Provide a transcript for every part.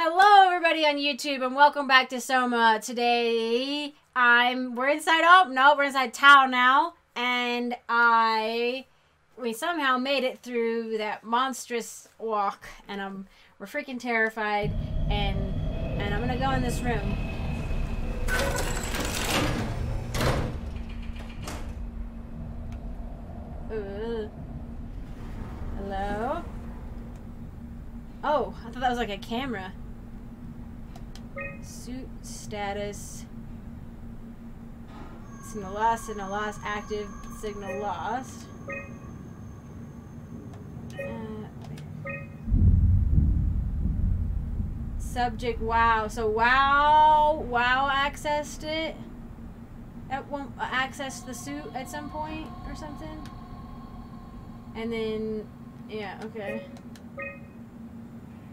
Hello everybody on YouTube and welcome back to SOMA. Today we're inside we're inside Tau now, and we somehow made it through that monstrous walk, and we're freaking terrified, and I'm gonna go in this room. Ooh. Hello? Oh, I thought that was like a camera. Suit status. Signal lost, active, signal lost. Subject, wow. So wow accessed it. Accessed the suit at some point or something. And then, yeah, okay.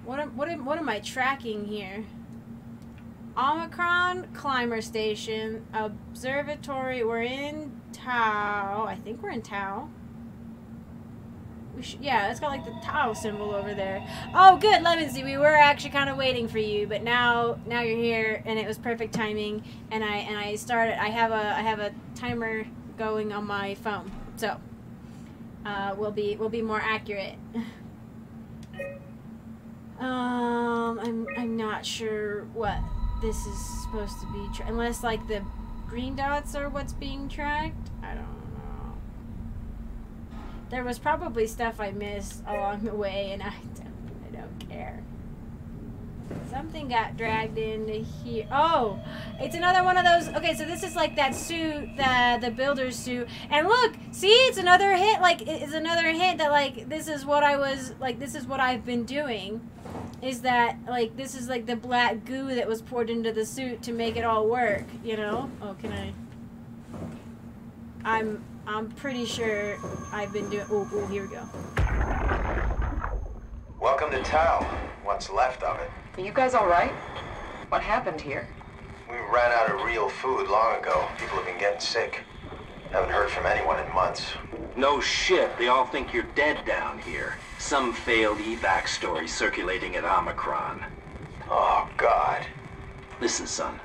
What am I tracking here? Omicron Climber Station Observatory. We're in Tau. I think we're in Tau. Yeah, it's got like the Tau symbol over there. Oh, good, Lemonsy. We were actually kind of waiting for you, but now you're here, and it was perfect timing. And I started. I have a timer going on my phone, so we'll be more accurate. I'm not sure what this is supposed to be, unless like the green dots are what's being tracked. I don't know. There was probably stuff I missed along the way, and I don't care. Something got dragged into here. Oh, it's another one of those. Okay, so this is like that suit, the builder's suit. And look, see, it's another hint. Like, it's another hint that like this is what I was like. This is what I've been doing. Is that like this is like the black goo that was poured into the suit to make it all work, you know? Oh, can I? I'm pretty sure I've been doing. Oh, here we go. Welcome to Tau. What's left of it. Are you guys all right? What happened here? We ran out of real food long ago. People have been getting sick. Haven't heard from anyone in months. No shit. They all think you're dead down here. Some failed evac story circulating at Omicron. Oh, God. Listen, son.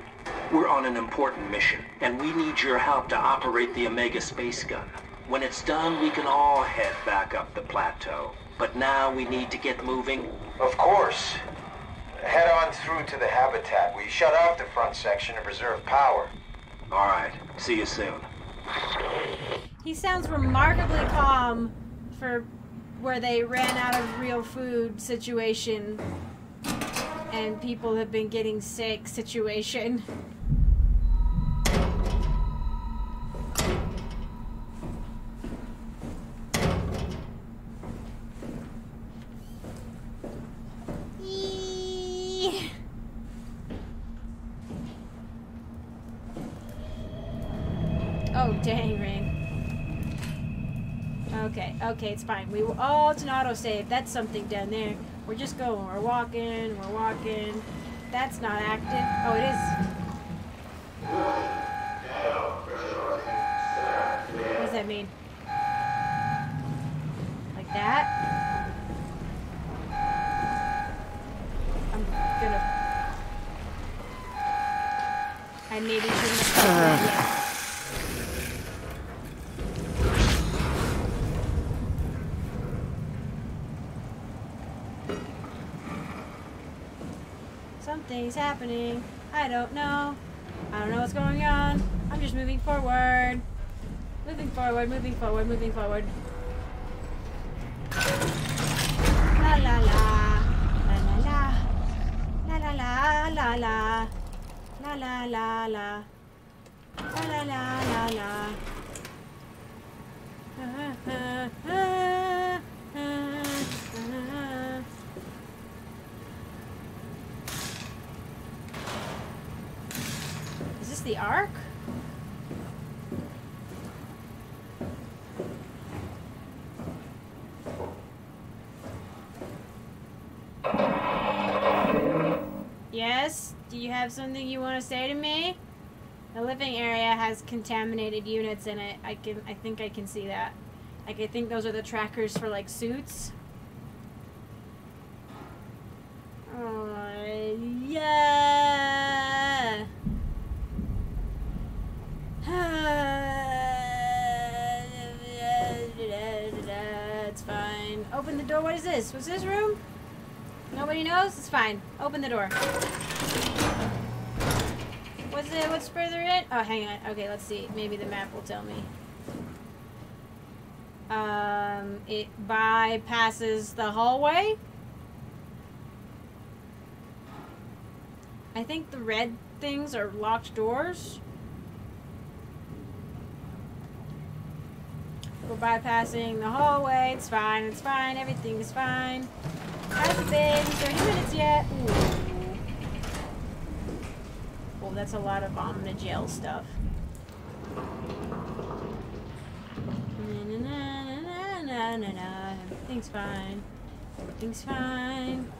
We're on an important mission, and we need your help to operate the Omega Space Gun. When it's done, we can all head back up the plateau. But now we need to get moving. Of course. Head on through to the habitat. We shut off the front section to preserve power. All right. See you soon. He sounds remarkably calm for where they ran out of real food situation and people have been getting sick situation. Oh, dang, Rain. Okay, it's fine. We will. Oh, it's an autosave. That's something down there. We're just going. We're walking. That's not active. Oh, it is. What does that mean? Like that? I'm gonna. I maybe shouldn't have yet. Something's happening. I don't know what's going on. I'm just moving forward. Moving forward. La la la. La la la. La la la. La la la la. La la la la la. The arc? Yes? Do you have something you want to say to me? The living area has contaminated units in it. I think I can see that. Like, I think those are the trackers for like suits. This was his room. Nobody knows? It's fine. Open the door. What's it? What's further in? Oh, hang on. Okay, let's see. Maybe the map will tell me. It bypasses the hallway. I think the red things are locked doors. We're bypassing the hallway. It's fine. It's fine. Everything is fine. Hasn't been 30 minutes yet. Ooh. Well, that's a lot of Omnigel stuff. Na, na, na, na, na, na, na. Everything's fine. Everything's fine.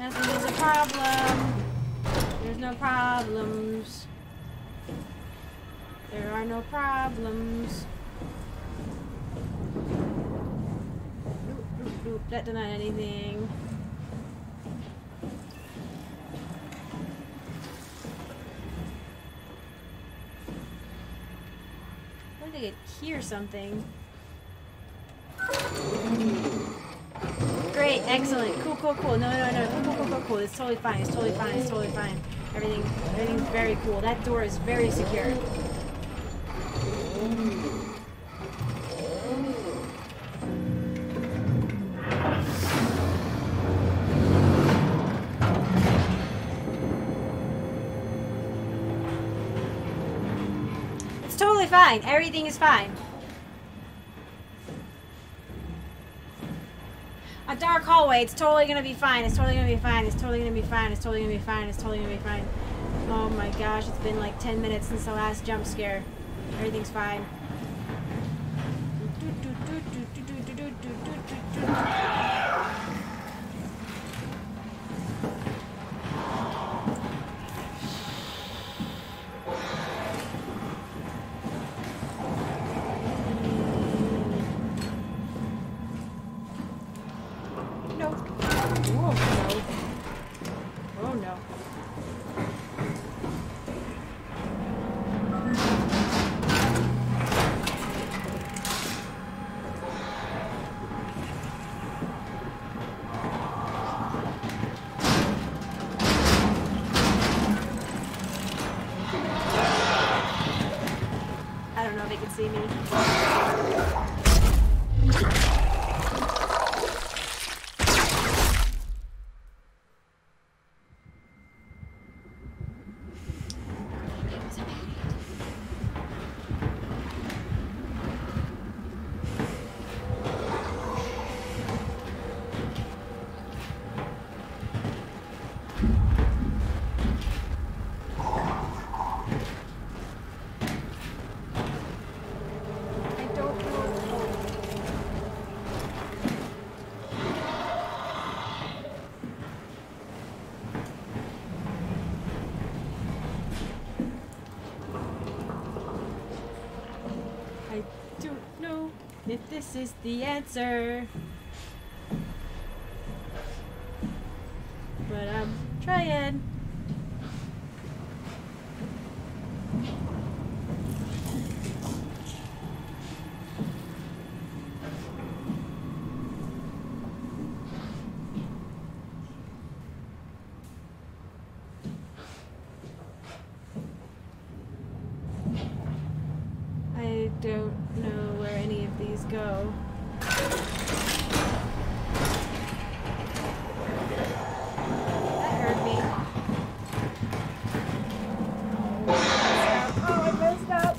Nothing is a problem. There's no problems. There are no problems. Oop, that did not anything. I think I could hear something. Great, excellent, cool, cool, cool. No, no, no, cool, cool, cool, cool, cool. It's totally fine. It's totally fine. It's totally fine. Everything's very cool. That door is very secure. Fine. Everything is fine. A dark hallway. It's totally gonna be fine. It's totally gonna be fine. It's totally gonna be fine. It's totally gonna be fine. It's totally gonna be fine. Oh my gosh! It's been like 10 minutes since the last jump scare. Everything's fine. If this is the answer, but I'm trying. I don't know where any of these go. That hurt me. Oh, I messed up.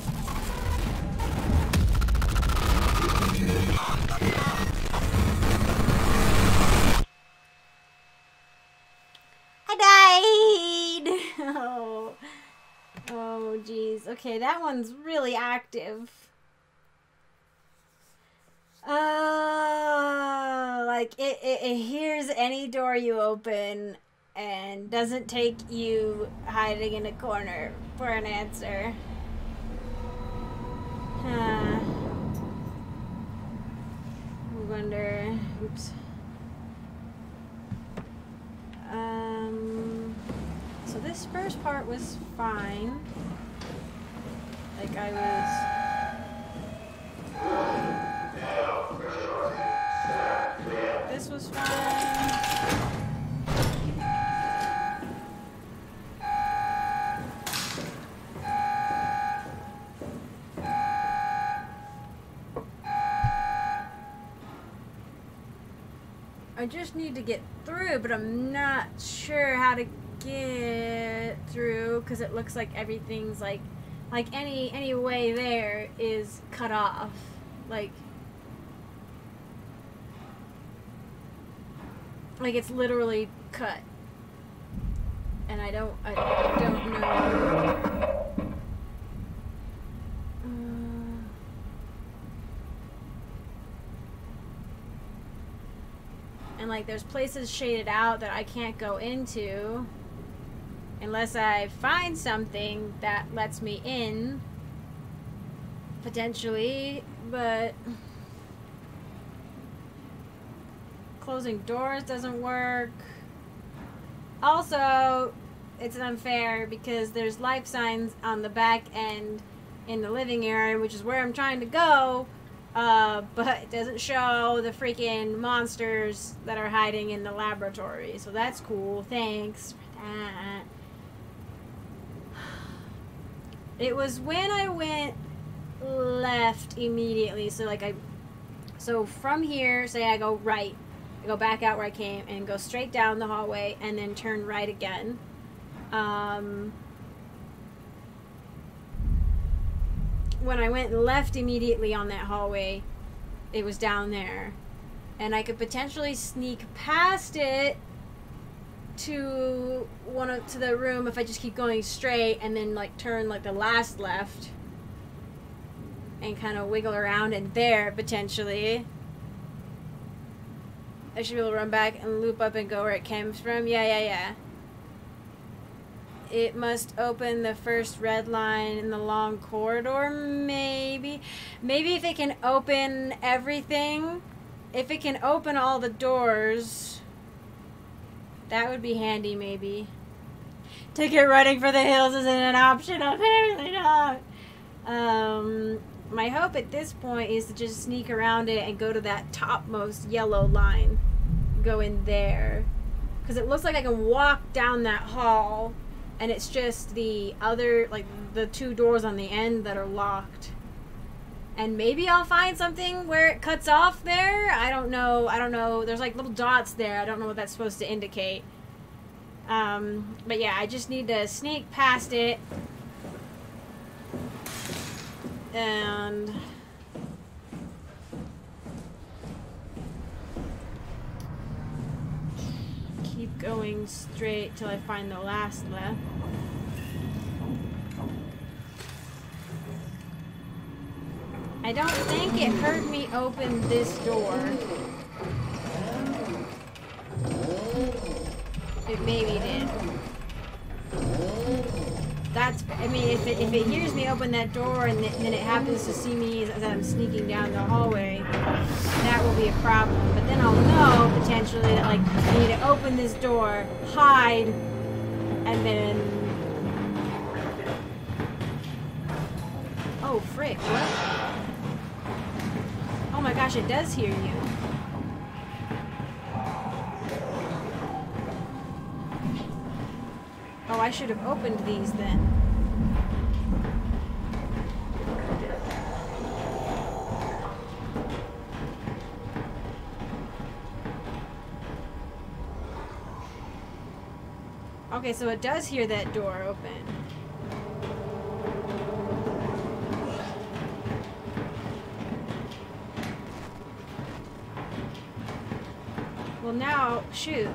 I died. Oh. Oh, geez. Okay, that one's really active. Like it hears any door you open and doesn't take you hiding in a corner for an answer. Huh. I wonder. Oops. So this first part was fine. Like I was. was fine. I just need to get through, but I'm not sure how to get through because it looks like everything's like any way there is cut off. Like it's literally cut. And I don't know. And like there's places shaded out that I can't go into unless I find something that lets me in, potentially, but closing doors doesn't work. Also, it's unfair because there's life signs on the back end in the living area, which is where I'm trying to go, but it doesn't show the freaking monsters that are hiding in the laboratory. So that's cool. Thanks for that. It was when I went left immediately, so like so from here, say I go right, I go back out where I came and go straight down the hallway and then turn right again. When I went left immediately on that hallway, it was down there, and I could potentially sneak past it to to the room if I just keep going straight and then like turn like the last left and kind of wiggle around in there, potentially. I should be able to run back and loop up and go where it came from. Yeah. It must open the first red line in the long corridor, maybe. Maybe if it can open everything, if it can open all the doors, that would be handy, maybe. Ticket running for the hills isn't an option, apparently not. My hope at this point is to just sneak around it and go to that topmost yellow line. Go in there. Because it looks like I can walk down that hall, and it's just the other, like, the two doors on the end that are locked. And maybe I'll find something where it cuts off there? I don't know. There's, like, little dots there. I don't know what that's supposed to indicate. But, yeah, I just need to sneak past it. And keep going straight till I find the last left. I don't think it heard me open this door. It maybe did. That's, I mean, if it hears me open that door and then it happens to see me as I'm sneaking down the hallway, that will be a problem. But then I'll know, potentially, that, like, I need to open this door, hide, and then... Oh, frick, what? Oh my gosh, it does hear you. Oh, I should have opened these then. Okay, so it does hear that door open. Well, now, shoot.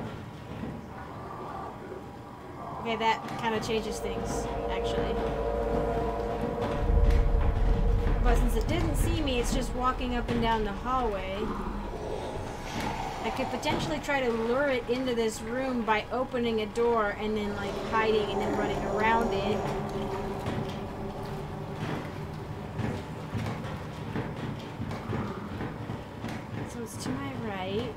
Okay, that kind of changes things, actually. But since it didn't see me, it's just walking up and down the hallway. I could potentially try to lure it into this room by opening a door and then, like, hiding and then running around it. So it's to my right.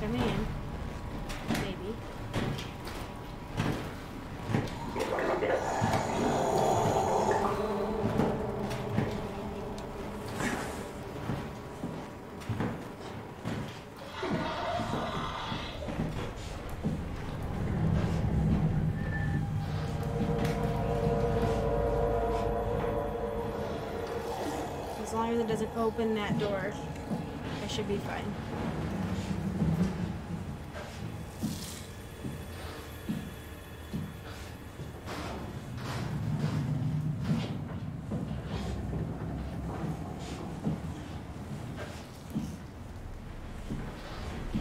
come in. Maybe. As long as it doesn't open that door, I should be fine.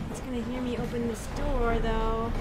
It's gonna hear me open this door though.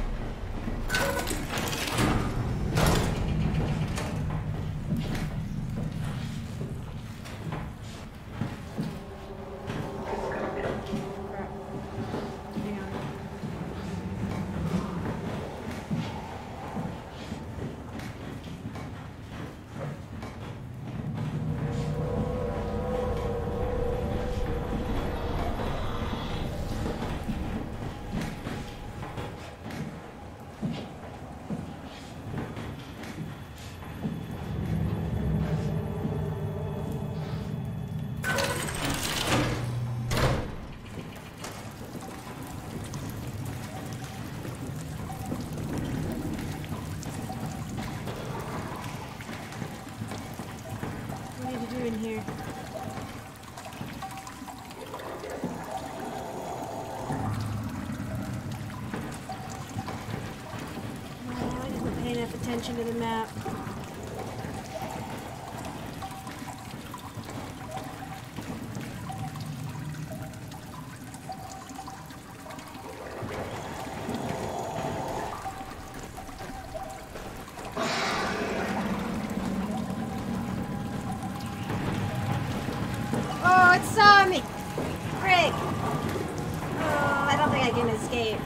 Attention to the map. Oh, it saw me! Frick! Oh, I don't think I can escape.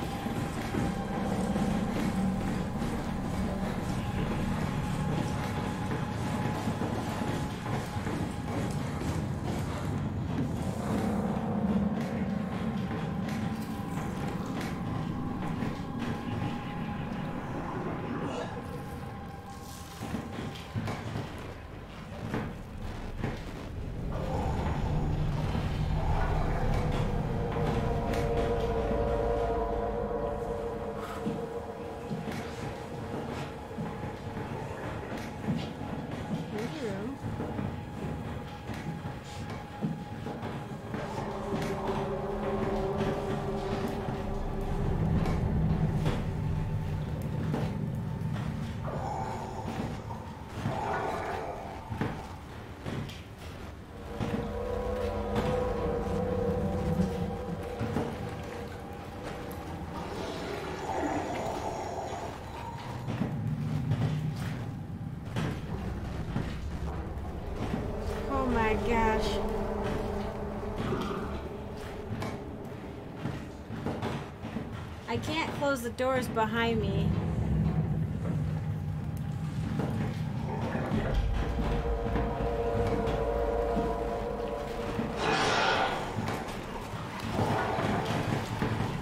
I can't close the doors behind me.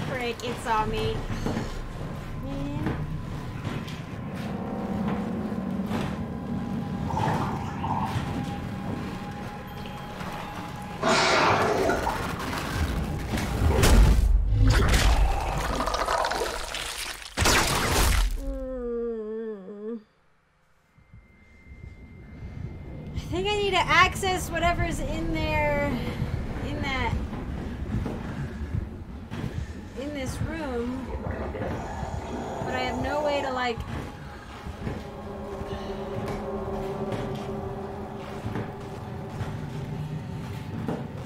Frick, it saw me. I think I need to access whatever's in there, in this room, but I have no way to like,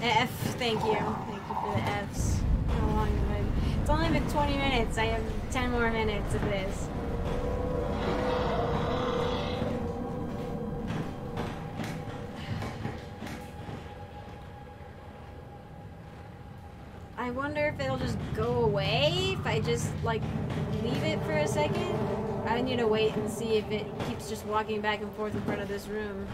F, thank you for the Fs. How long have I, it's only been 20 minutes, I have 10 more minutes of this. I wonder if it'll just go away if I just like leave it for a second. I need to wait and see if it keeps just walking back and forth in front of this room.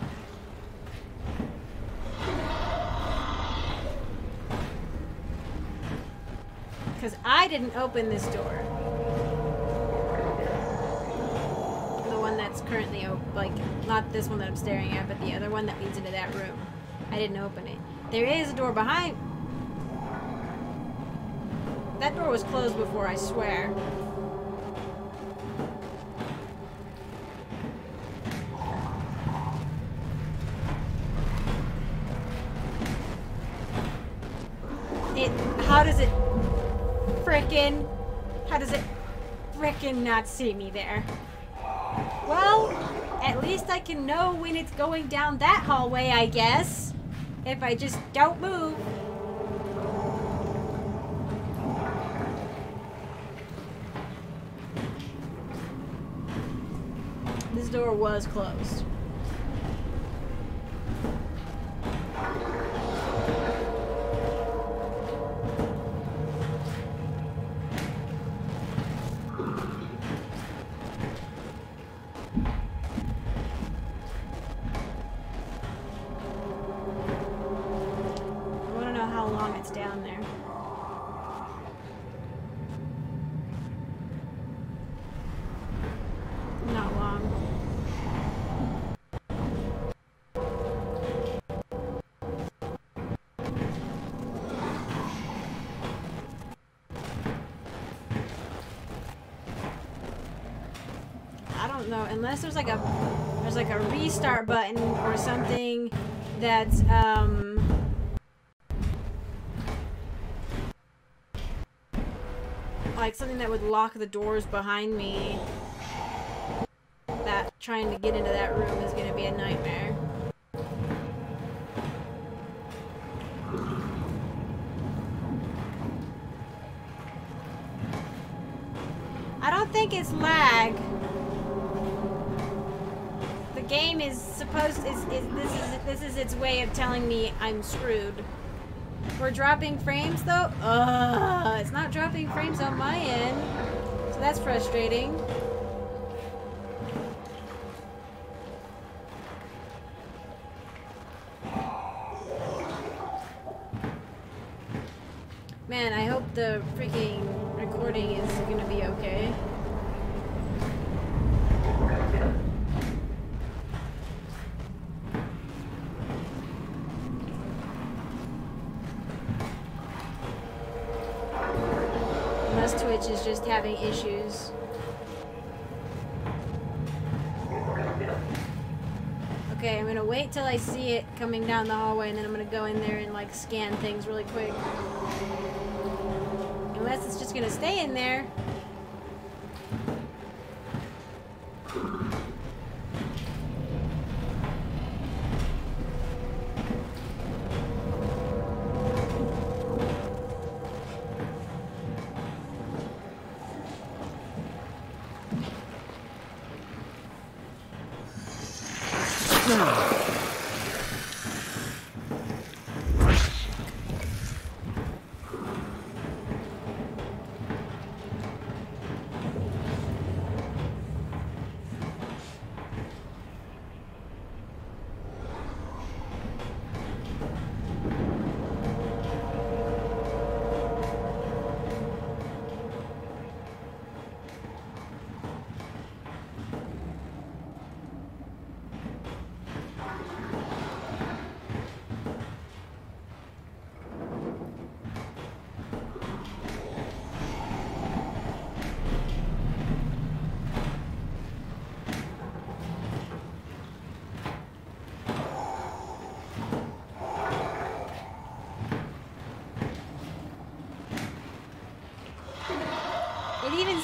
Because I didn't open this door. The one that's currently open. Like, not this one that I'm staring at, but the other one that leads into that room. I didn't open it. There is a door behind. That door was closed before, I swear. How does it frickin' not see me there? Well, at least I can know when it's going down that hallway, I guess. If I just don't move. This door was closed. No, unless there's like a restart button or something that's like something that would lock the doors behind me. That trying to get into that room is gonna be a nightmare. I don't think it's lag. Game is supposed this is its way of telling me I'm screwed. We're dropping frames though. It's not dropping frames on my end, so that's frustrating. Man, I hope the freaking recording is gonna be okay. Twitch is just having issues. Okay, I'm gonna wait till I see it coming down the hallway, and then I'm gonna go in there and like scan things really quick. Unless it's just gonna stay in there.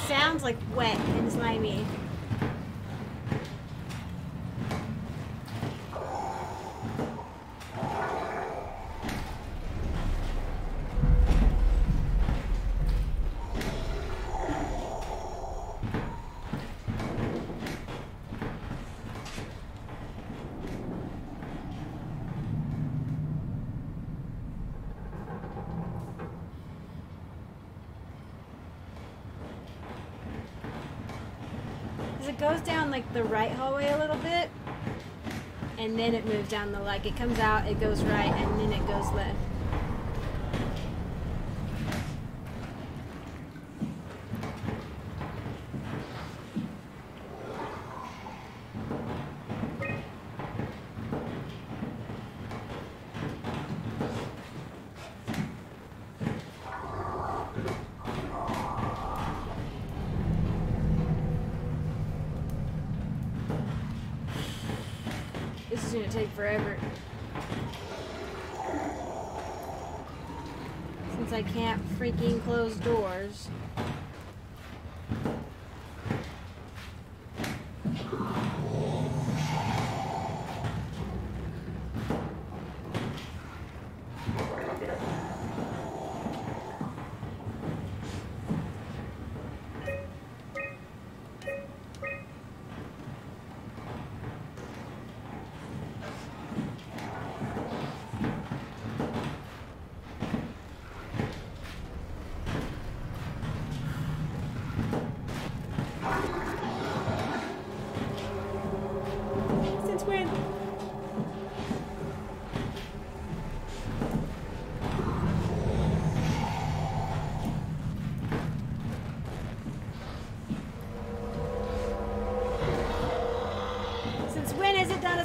Sounds like wet and slimy. Like the right hallway a little bit, and then it moves down the like it comes out, it goes right, and then it goes left. This is gonna take forever. Since I can't freaking close doors.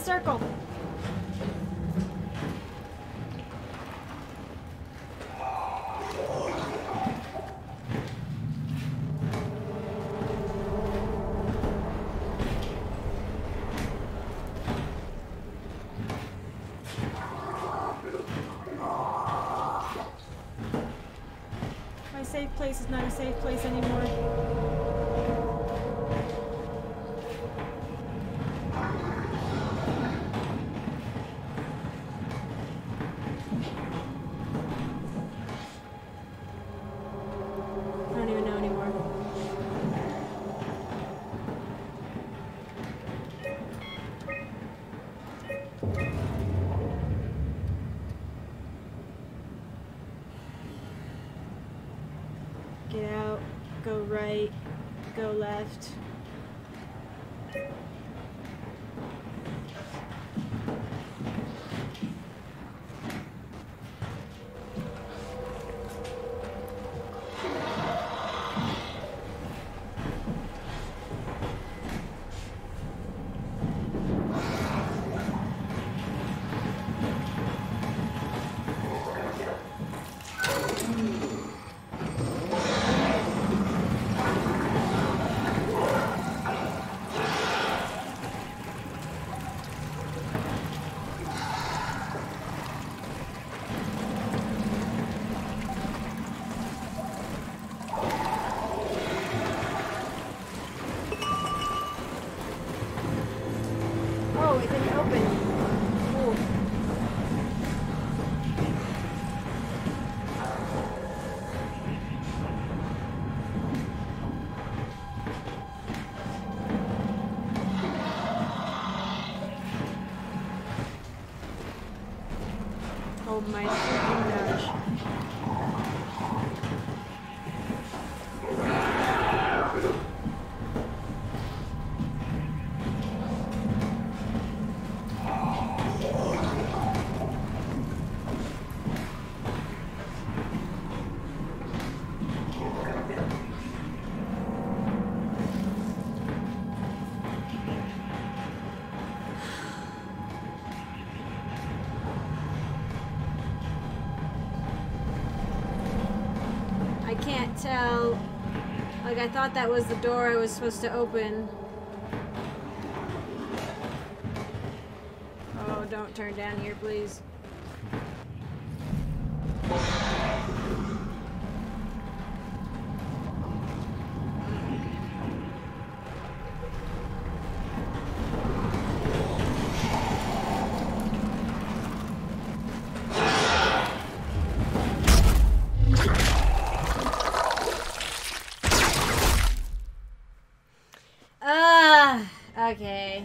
Circle. My safe place is not a safe place anymore. My freaking gosh. Tell, like I thought that was the door I was supposed to open. Oh, don't turn down here, please. Okay.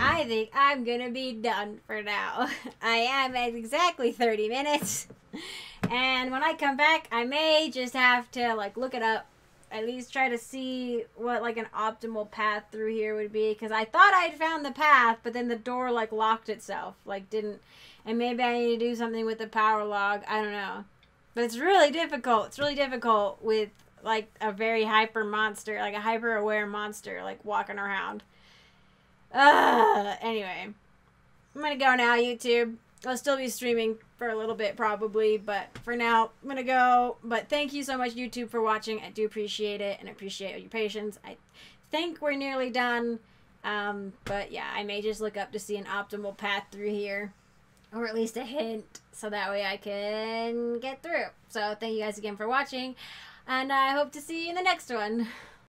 I think I'm gonna be done for now. I am at exactly 30 minutes. And when I come back, I may just have to, like, look it up. At least try to see what, like, an optimal path through here would be. Because I thought I'd found the path, but then the door, like, locked itself. Like, didn't. And maybe I need to do something with the power log. I don't know. But it's really difficult. It's really difficult with, like, a very hyper monster, like a hyper aware monster, like, walking around. Anyway, I'm gonna go now, YouTube. I'll still be streaming for a little bit probably, but for now I'm gonna go. But thank you so much, YouTube, for watching. I do appreciate it, and I appreciate your patience. I think we're nearly done. But yeah, I may just look up to see an optimal path through here. Or at least a hint, so that way I can get through. So thank you guys again for watching, and I hope to see you in the next one.